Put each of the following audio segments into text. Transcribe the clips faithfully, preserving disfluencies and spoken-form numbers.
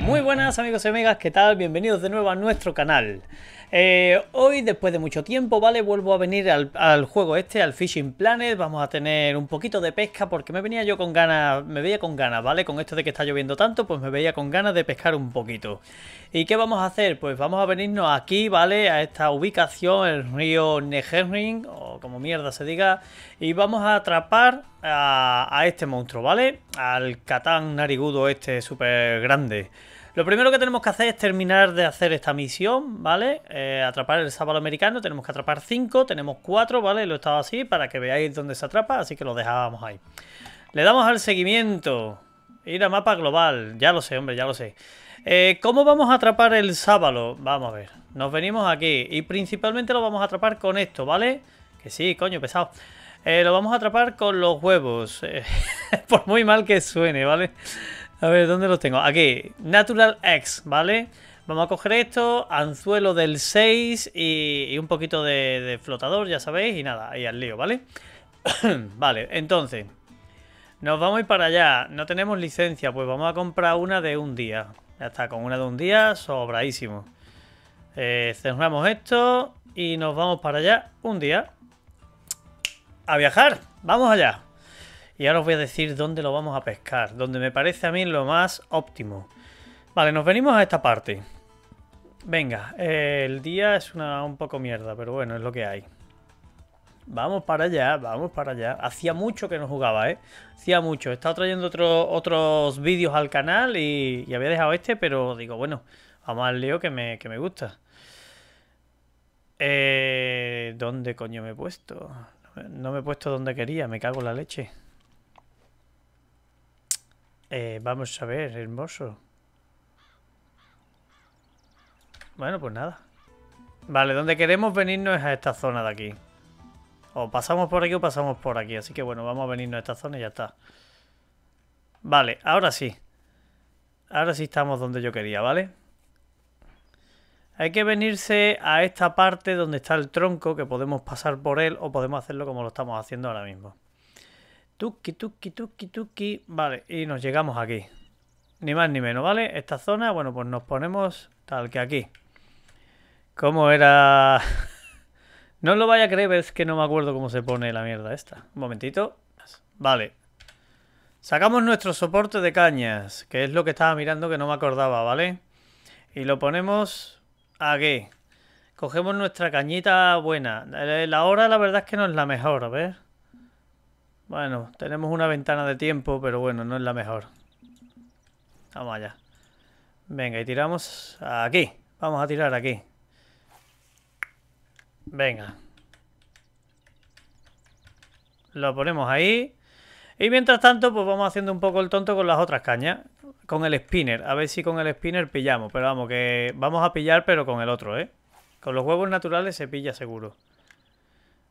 Muy buenas amigos y amigas, ¿qué tal? Bienvenidos de nuevo a nuestro canal. Eh, hoy, después de mucho tiempo, ¿vale? Vuelvo a venir al, al juego este, al Fishing Planet. Vamos a tener un poquito de pesca porque me venía yo con ganas, me veía con ganas, ¿vale? Con esto de que está lloviendo tanto, pues me veía con ganas de pescar un poquito. ¿Y qué vamos a hacer? Pues vamos a venirnos aquí, ¿vale? A esta ubicación, el río Neherrin, o como mierda se diga, y vamos a atrapar a, a este monstruo, ¿vale? Al Catán Narigudo este súper grande. Lo primero que tenemos que hacer es terminar de hacer esta misión, ¿vale? Eh, atrapar el sábalo americano, tenemos que atrapar cinco, tenemos cuatro, ¿vale? Lo he estado así para que veáis dónde se atrapa, así que lo dejábamos ahí. Le damos al seguimiento, ir a mapa global, ya lo sé, hombre, ya lo sé. Eh, ¿Cómo vamos a atrapar el sábalo? Vamos a ver, nos venimos aquí y principalmente lo vamos a atrapar con esto, ¿vale? Que sí, coño, pesado. Eh, lo vamos a atrapar con los huevos, eh, por muy mal que suene, ¿vale? A ver, ¿dónde los tengo? Aquí, Natural Eggs, ¿vale? Vamos a coger esto, anzuelo del seis y, y un poquito de, de flotador, ya sabéis, y nada, ahí al lío, ¿vale? Vale, entonces, nos vamos a ir para allá, no tenemos licencia, pues vamos a comprar una de un día. Ya está, con una de un día, sobradísimo. Eh, cerramos esto y nos vamos para allá un día. A viajar, vamos allá. Y ahora os voy a decir dónde lo vamos a pescar, donde me parece a mí lo más óptimo. Vale, nos venimos a esta parte. Venga, eh, el día es una un poco mierda, pero bueno, es lo que hay. Vamos para allá, vamos para allá. Hacía mucho que no jugaba, ¿eh? Hacía mucho. He estado trayendo otro, otros vídeos al canal y, y había dejado este, pero digo, bueno, vamos al lío que me, que me gusta. Eh, ¿Dónde coño me he puesto? No me he puesto donde quería, me cago en la leche. Eh, vamos a ver, hermoso. Bueno, pues nada. Vale, donde queremos venirnos es a esta zona de aquí. O pasamos por aquí o pasamos por aquí. Así que bueno, vamos a venirnos a esta zona y ya está. Vale, ahora sí. Ahora sí estamos donde yo quería, ¿vale? Hay que venirse a esta parte donde está el tronco, que podemos pasar por él o podemos hacerlo como lo estamos haciendo ahora mismo. Tuki, tuki, tuki, tuki. Vale, y nos llegamos aquí. Ni más ni menos, ¿vale? Esta zona, bueno, pues nos ponemos tal que aquí. ¿Cómo era? No os lo vaya a creer, es que no me acuerdo cómo se pone la mierda esta. Un momentito. Vale. Sacamos nuestro soporte de cañas, que es lo que estaba mirando que no me acordaba, ¿vale? Y lo ponemos aquí. Cogemos nuestra cañita buena. La hora, la verdad es que no es la mejor, a ver. Bueno, tenemos una ventana de tiempo, pero bueno, no es la mejor. Vamos allá. Venga, y tiramos aquí. Vamos a tirar aquí. Venga. Lo ponemos ahí. Y mientras tanto, pues vamos haciendo un poco el tonto con las otras cañas. Con el spinner. A ver si con el spinner pillamos. Pero vamos, que vamos a pillar, pero con el otro, ¿eh? Con los huevos naturales se pilla seguro.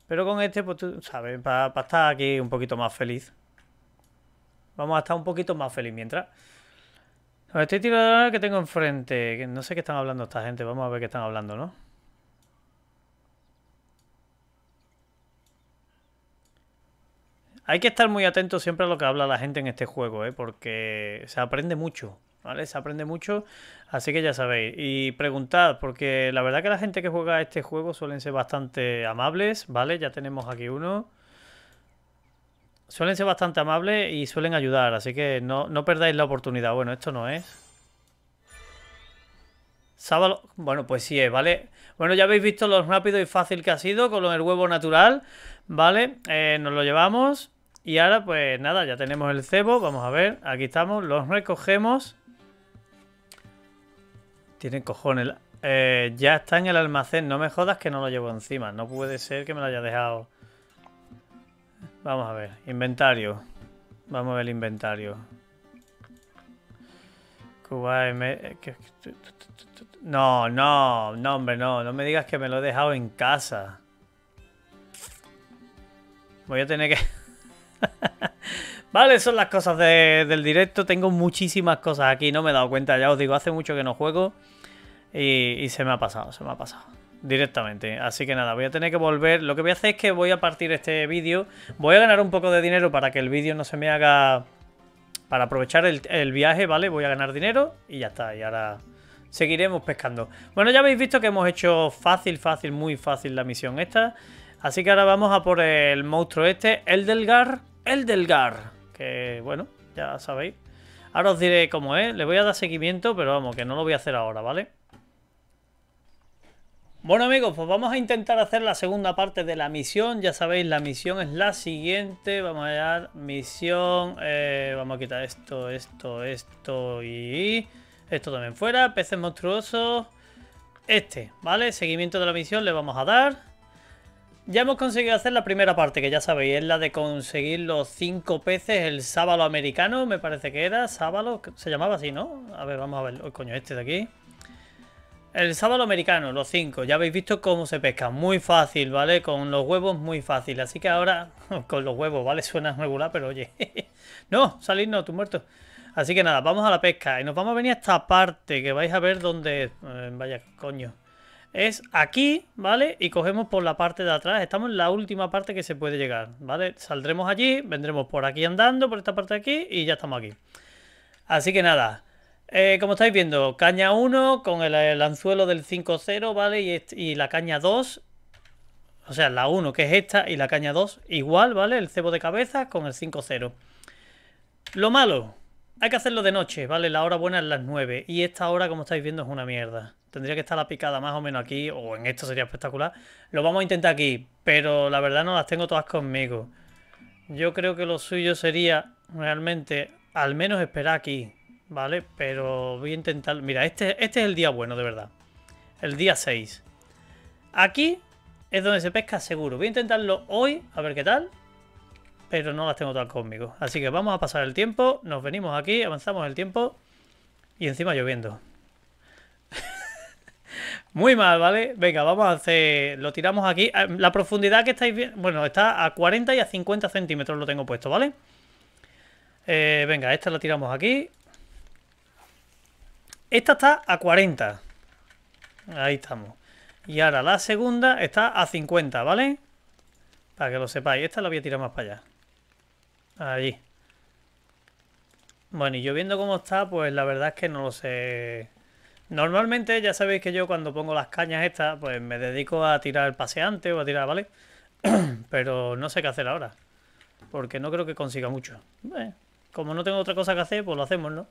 Pero con este, pues tú sabes, para pa estar aquí un poquito más feliz. Vamos a estar un poquito más feliz mientras. Ver, este tirador que tengo enfrente, que no sé qué están hablando esta gente. Vamos a ver qué están hablando, ¿no? Hay que estar muy atento siempre a lo que habla la gente en este juego, ¿eh? Porque se aprende mucho, ¿vale? Se aprende mucho, así que ya sabéis. Y preguntad, porque la verdad que la gente que juega este juego suelen ser bastante amables, ¿vale? Ya tenemos aquí uno. Suelen ser bastante amables y suelen ayudar, así que no, no perdáis la oportunidad. Bueno, esto no es. Sábalo. Bueno, pues sí es, ¿vale? Bueno, ya habéis visto lo rápido y fácil que ha sido con el huevo natural, ¿vale? Eh, nos lo llevamos y ahora, pues nada, ya tenemos el cebo. Vamos a ver, aquí estamos, los recogemos. Tienen cojones. Eh, ya está en el almacén. No me jodas que no lo llevo encima. No puede ser que me lo haya dejado. Vamos a ver. Inventario. Vamos a ver el inventario. Cuba... No, no. No, hombre, no. No me digas que me lo he dejado en casa. Voy a tener que... Vale, son las cosas de, del directo. Tengo muchísimas cosas aquí. No me he dado cuenta, ya os digo, hace mucho que no juego. Y, y se me ha pasado, se me ha pasado directamente. Así que nada, voy a tener que volver. Lo que voy a hacer es que voy a partir este vídeo. Voy a ganar un poco de dinero para que el vídeo no se me haga Para aprovechar el, el viaje, ¿vale? Voy a ganar dinero y ya está. Y ahora seguiremos pescando. Bueno, ya habéis visto que hemos hecho fácil, fácil, muy fácil la misión esta. Así que ahora vamos a por el monstruo este, Eldergar. Eldergar. Que, bueno, ya sabéis. Ahora os diré cómo es. Le voy a dar seguimiento, pero vamos, que no lo voy a hacer ahora, ¿vale? Bueno, amigos, pues vamos a intentar hacer la segunda parte de la misión. Ya sabéis, la misión es la siguiente. Vamos a dar misión... Eh, vamos a quitar esto, esto, esto y... Esto también fuera. Peces monstruosos. Este, ¿vale? Seguimiento de la misión le vamos a dar. Ya hemos conseguido hacer la primera parte, que ya sabéis, es la de conseguir los cinco peces, el sábalo americano, me parece que era. Sábalo, se llamaba así, ¿no? A ver, vamos a ver. Oh, coño, este de aquí. El sábalo americano, los cinco. Ya habéis visto cómo se pesca. Muy fácil, ¿vale? Con los huevos, muy fácil. Así que ahora, con los huevos, ¿vale? Suena regular, pero oye. No, salir no, tú muerto. Así que nada, vamos a la pesca. Y nos vamos a venir a esta parte, que vais a ver dónde es. Eh, vaya, coño. Es aquí, ¿vale? Y cogemos por la parte de atrás. Estamos en la última parte que se puede llegar, ¿vale? Saldremos allí, vendremos por aquí andando, por esta parte de aquí, y ya estamos aquí. Así que nada. Eh, como estáis viendo, caña uno con el, el anzuelo del cinco cero, ¿vale? Y, y la caña dos, o sea, la uno que es esta y la caña dos igual, ¿vale? El cebo de cabeza con el cinco cero. Lo malo, hay que hacerlo de noche, ¿vale? La hora buena es las nueve y esta hora, como estáis viendo, es una mierda. Tendría que estar la picada más o menos aquí o en esto sería espectacular. Lo vamos a intentar aquí, pero la verdad no las tengo todas conmigo. Yo creo que lo suyo sería realmente al menos esperar aquí. Vale, pero voy a intentar... Mira, este, este es el día bueno, de verdad. El día seis. Aquí es donde se pesca seguro. Voy a intentarlo hoy, a ver qué tal. Pero no las tengo todas conmigo. Así que vamos a pasar el tiempo. Nos venimos aquí, avanzamos el tiempo. Y encima lloviendo. Muy mal, ¿vale? Venga, vamos a hacer... Lo tiramos aquí. La profundidad que estáis viendo... Bueno, está a cuarenta y a cincuenta centímetros lo tengo puesto, ¿vale? Eh, venga, esta la tiramos aquí. Esta está a cuarenta. Ahí estamos. Y ahora la segunda está a cincuenta, ¿vale? Para que lo sepáis. Esta la voy a tirar más para allá. Allí. Bueno, y yo viendo cómo está, pues la verdad es que no lo sé. Normalmente, ya sabéis que yo cuando pongo las cañas estas, pues me dedico a tirar el paseante o a tirar, ¿vale? Pero no sé qué hacer ahora. Porque no creo que consiga mucho. Bueno, como no tengo otra cosa que hacer, pues lo hacemos, ¿no?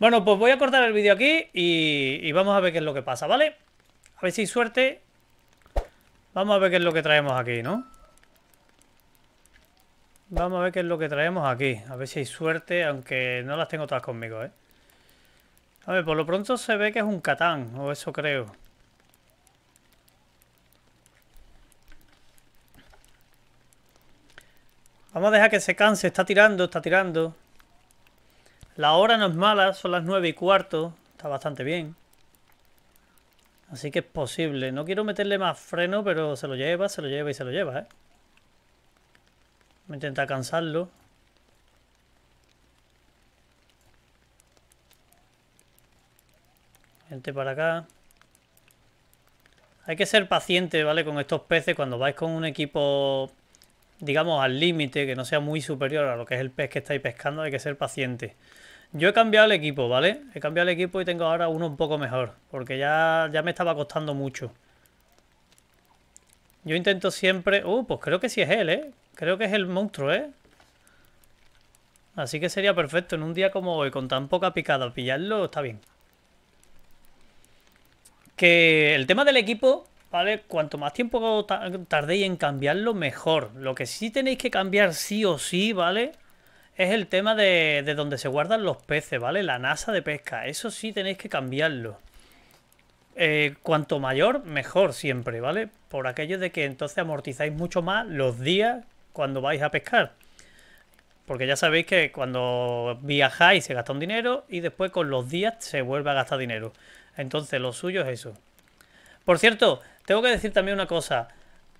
Bueno, pues voy a cortar el vídeo aquí y, y vamos a ver qué es lo que pasa, ¿vale? A ver si hay suerte. Vamos a ver qué es lo que traemos aquí, ¿no? Vamos a ver qué es lo que traemos aquí. A ver si hay suerte, aunque no las tengo todas conmigo, ¿eh? A ver, por lo pronto se ve que es un Catán, o eso creo. Vamos a dejar que se canse. Está tirando, está tirando. La hora no es mala, son las nueve y cuarto. Está bastante bien. Así que es posible. No quiero meterle más freno, pero se lo lleva, se lo lleva y se lo lleva, ¿eh? Voy a intentar cansarlo. Gente para acá. Hay que ser paciente, ¿vale? Con estos peces cuando vais con un equipo, digamos, al límite, que no sea muy superior a lo que es el pez que estáis pescando, hay que ser paciente. Yo he cambiado el equipo, ¿vale? He cambiado el equipo y tengo ahora uno un poco mejor, porque ya, ya me estaba costando mucho. Yo intento siempre... Uh, pues creo que sí es él, ¿eh? Creo que es el monstruo, ¿eh? Así que sería perfecto en un día como hoy, con tan poca picada, pillarlo está bien. Que el tema del equipo... ¿Vale? Cuanto más tiempo tardéis en cambiarlo, mejor. Lo que sí tenéis que cambiar sí o sí, ¿vale? Es el tema de, de donde se guardan los peces, ¿vale? La nasa de pesca. Eso sí tenéis que cambiarlo. Eh, cuanto mayor, mejor siempre, ¿vale? Por aquello de que entonces amortizáis mucho más los días cuando vais a pescar. Porque ya sabéis que cuando viajáis se gasta un dinero y después con los días se vuelve a gastar dinero. Entonces lo suyo es eso. Por cierto, tengo que decir también una cosa.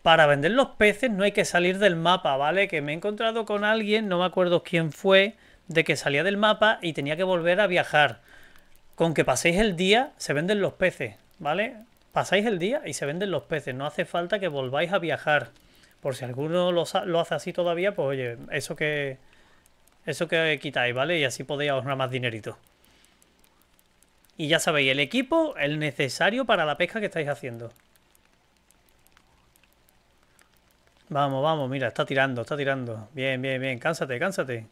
Para vender los peces no hay que salir del mapa, ¿vale? Que me he encontrado con alguien, no me acuerdo quién fue, de que salía del mapa y tenía que volver a viajar. Con que paséis el día, se venden los peces, ¿vale? Pasáis el día y se venden los peces. No hace falta que volváis a viajar. Por si alguno lo, lo hace así todavía, pues oye, eso que, Eso que quitáis, ¿vale? Y así podéis ahorrar más dinerito. Y ya sabéis, el equipo, el necesario para la pesca que estáis haciendo. Vamos, vamos, mira, está tirando, está tirando. Bien, bien, bien, cánsate, cánsate.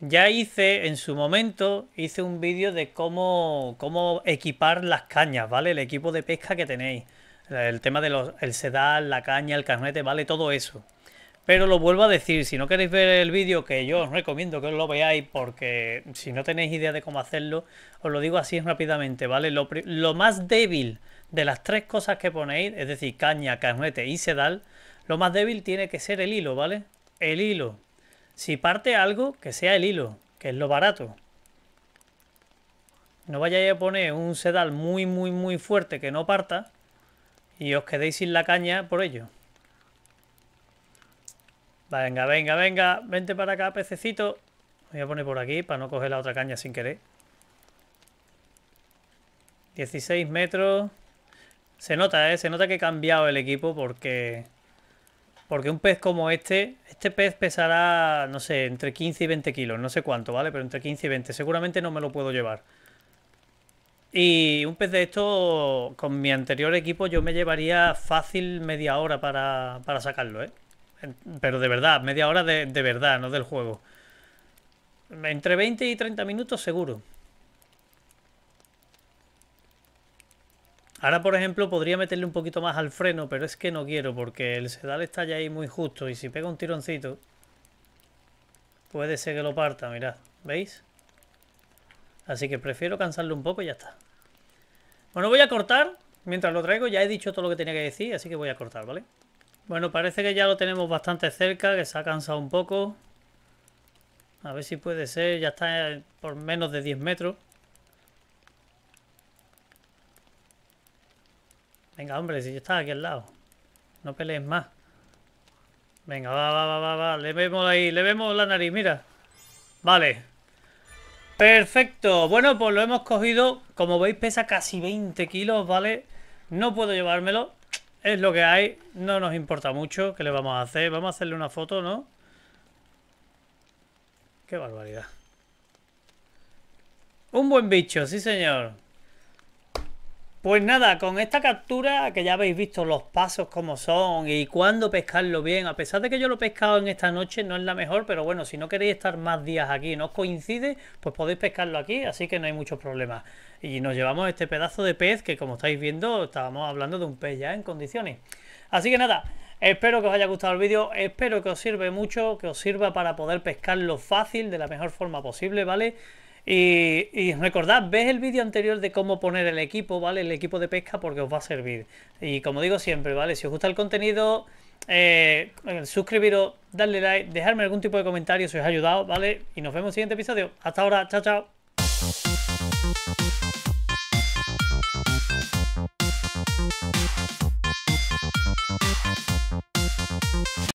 Ya hice, en su momento, hice un vídeo de cómo, cómo equipar las cañas, ¿vale? El equipo de pesca que tenéis. El tema de los, el sedal, la caña, el carnete, ¿vale? Todo eso. Pero lo vuelvo a decir, si no queréis ver el vídeo, que yo os recomiendo que os lo veáis, porque si no tenéis idea de cómo hacerlo, os lo digo así rápidamente, ¿vale? Lo, lo más débil de las tres cosas que ponéis, es decir, caña, carnete y sedal, lo más débil tiene que ser el hilo, ¿vale? El hilo. Si parte algo, que sea el hilo, que es lo barato. No vayáis a poner un sedal muy, muy, muy fuerte que no parta y os quedéis sin la caña por ello. Venga, venga, venga, vente para acá, pececito. Me voy a poner por aquí para no coger la otra caña sin querer. dieciséis metros. Se nota, ¿eh? Se nota que he cambiado el equipo porque... Porque un pez como este, este pez pesará, no sé, entre quince y veinte kilos. No sé cuánto, ¿vale? Pero entre quince y veinte. Seguramente no me lo puedo llevar. Y un pez de esto, con mi anterior equipo, yo me llevaría fácil media hora para, para sacarlo, ¿eh? Pero de verdad, media hora de, de verdad, no del juego. Entre veinte y treinta minutos seguro. Ahora, por ejemplo, podría meterle un poquito más al freno, pero es que no quiero porque el sedal está ya ahí muy justo y si pega un tironcito puede ser que lo parta, mirad, ¿veis? Así que prefiero cansarlo un poco y ya está. Bueno, voy a cortar mientras lo traigo. Ya he dicho todo lo que tenía que decir, así que voy a cortar, ¿vale? Bueno, parece que ya lo tenemos bastante cerca, que se ha cansado un poco. A ver si puede ser, ya está por menos de diez metros. Venga, hombre, si yo estaba aquí al lado. No pelees más. Venga, va, va, va, va, va. Le vemos ahí, le vemos la nariz, mira. Vale. Perfecto. Bueno, pues lo hemos cogido. Como veis, pesa casi veinte kilos, ¿vale? No puedo llevármelo. Es lo que hay, no nos importa mucho. ¿Qué le vamos a hacer? Vamos a hacerle una foto, ¿no? ¡Qué barbaridad! Un buen bicho, sí señor. Pues nada, con esta captura, que ya habéis visto los pasos como son y cuándo pescarlo bien, a pesar de que yo lo he pescado en esta noche, no es la mejor, pero bueno, si no queréis estar más días aquí, no os coincide, pues podéis pescarlo aquí, así que no hay muchos problemas. Y nos llevamos este pedazo de pez que, como estáis viendo, estábamos hablando de un pez ya en condiciones. Así que nada, espero que os haya gustado el vídeo, espero que os sirva mucho, que os sirva para poder pescarlo fácil, de la mejor forma posible, ¿vale? Y, y recordad, ves el vídeo anterior de cómo poner el equipo, ¿vale? El equipo de pesca, porque os va a servir. Y como digo siempre, ¿vale? Si os gusta el contenido, eh, suscribiros, darle like, dejarme algún tipo de comentario si os ha ayudado, ¿vale? Y nos vemos en el siguiente episodio. Hasta ahora, chao, chao.